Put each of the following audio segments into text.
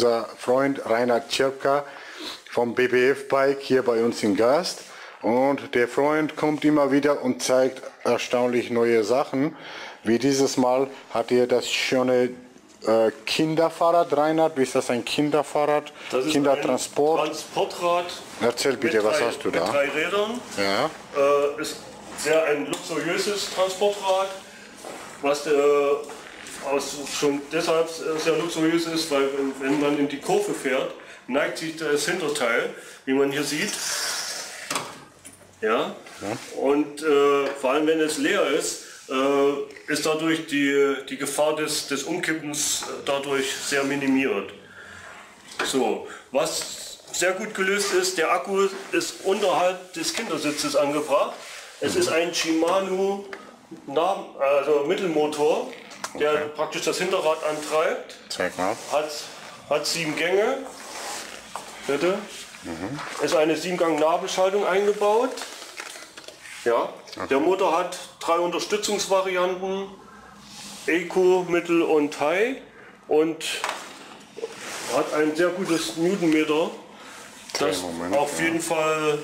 Unser Freund Reinhard Czepka vom BBF Bike hier bei uns im Gast, und der Freund kommt immer wieder und zeigt erstaunlich neue Sachen, wie dieses Mal hat er das schöne Kinderfahrrad. Reinhard, wie ist das, ein Kinderfahrrad? Das ist Kindertransport. Ein Transportrad. Erzähl bitte, was hast du da? Mit 3 Rädern. Ja. Ist sehr ein luxuriöses Transportrad, was schon deshalb sehr luxuriös ist, weil wenn man in die Kurve fährt, neigt sich das Hinterteil, wie man hier sieht. Ja. Und vor allem wenn es leer ist, ist dadurch die Gefahr des Umkippens dadurch sehr minimiert. So, was sehr gut gelöst ist, der Akku ist unterhalb des Kindersitzes angebracht. Es ist ein Shimano Mittelmotor, der praktisch das Hinterrad antreibt. Zeig mal. Hat 7 Gänge. Bitte. Ist eine 7-Gang-Nabelschaltung eingebaut. Ja. Okay. Der Motor hat 3 Unterstützungsvarianten: Eco, Mittel und High, und hat ein sehr gutes Newtonmeter, das auf jeden Fall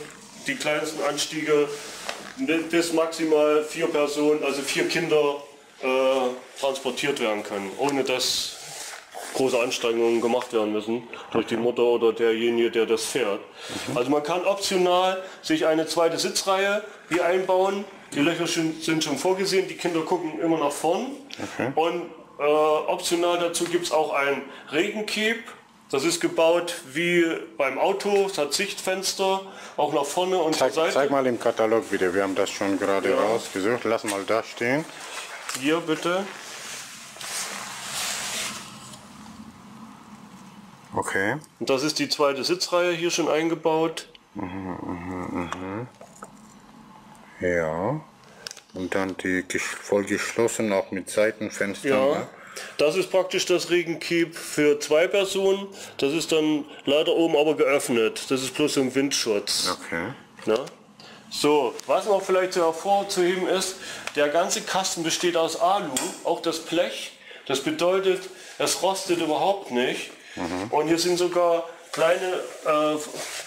die kleinsten Anstiege bis maximal 4 Personen, also 4 Kinder, transportiert werden können, ohne dass große Anstrengungen gemacht werden müssen durch die Mutter oder derjenige, der das fährt. Also man kann optional sich eine zweite Sitzreihe hier einbauen. Die Löcher sind schon vorgesehen, die Kinder gucken immer nach vorn. Und optional dazu gibt es auch ein Regenkeep. Das ist gebaut wie beim Auto, es hat Sichtfenster, auch nach vorne und zur Seite. Zeig mal im Katalog wieder, wir haben das schon gerade rausgesucht. Lass mal da stehen. Hier bitte. Okay. Und das ist die zweite Sitzreihe hier schon eingebaut. Ja. Und dann die voll geschlossen, auch mit Seitenfenstern. Ja. Ne? Das ist praktisch das Regenkeep für 2 Personen. Das ist dann leider oben aber geöffnet. Das ist bloß im Windschutz. Okay. Na? So, was noch vielleicht hervorzuheben ist, der ganze Kasten besteht aus Alu, auch das Blech. Das bedeutet, es rostet überhaupt nicht. Und hier sind sogar kleine,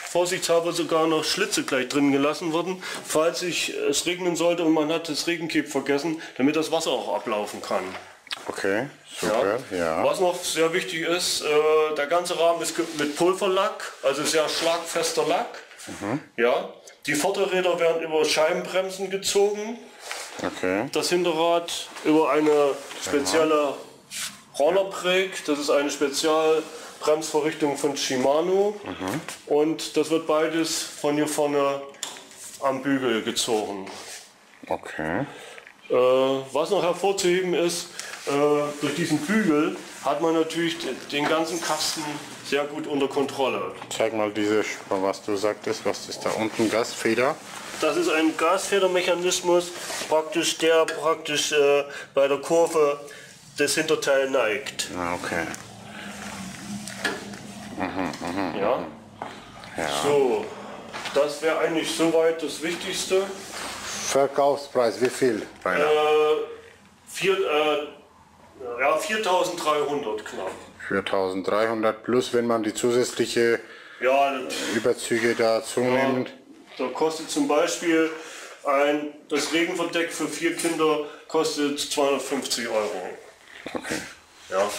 vorsichtshalber sogar noch Schlitze gleich drin gelassen worden, falls es regnen sollte und man hat das Regenkeep vergessen, damit das Wasser auch ablaufen kann. Okay, super. Ja. Ja. Was noch sehr wichtig ist, der ganze Rahmen ist mit Pulverlack, also sehr schlagfester Lack. Ja. Die Vorderräder werden über Scheibenbremsen gezogen, das Hinterrad über eine spezielle Rollerbrake, das ist eine Spezialbremsvorrichtung von Shimano, und das wird beides von hier vorne am Bügel gezogen. Okay. Was noch hervorzuheben ist, durch diesen Bügel hat man natürlich den ganzen Kasten sehr gut unter Kontrolle. Zeig mal diese, was du sagtest, was ist da unten, Gasfeder? Das ist ein Gasfedermechanismus, der bei der Kurve das Hinterteil neigt. Okay. Ja. So, das wäre eigentlich soweit das Wichtigste. Verkaufspreis, wie viel? 4.300 knapp. 4.300 plus, wenn man die zusätzliche Überzüge dazu nimmt. Da kostet zum Beispiel das Regenverdeck für 4 Kinder kostet 250 €. Okay. Ja.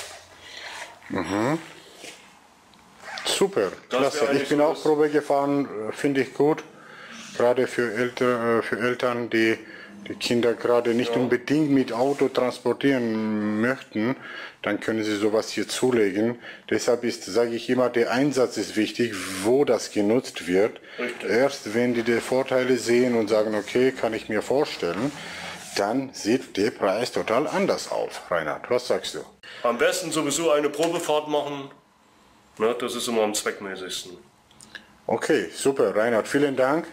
Super, klasse. Ich bin auch Probe gefahren, finde ich gut. Gerade für Eltern, die Kinder gerade nicht unbedingt mit Auto transportieren möchten, dann können sie sowas hier zulegen. Deshalb sage ich immer, der Einsatz ist wichtig, wo das genutzt wird. Richtig. Erst wenn die Vorteile sehen und sagen, okay, kann ich mir vorstellen, dann sieht der Preis total anders aus. Reinhard, was sagst du? Am besten sowieso eine Probefahrt machen, das ist immer am zweckmäßigsten. Okay, super, Reinhard, vielen Dank.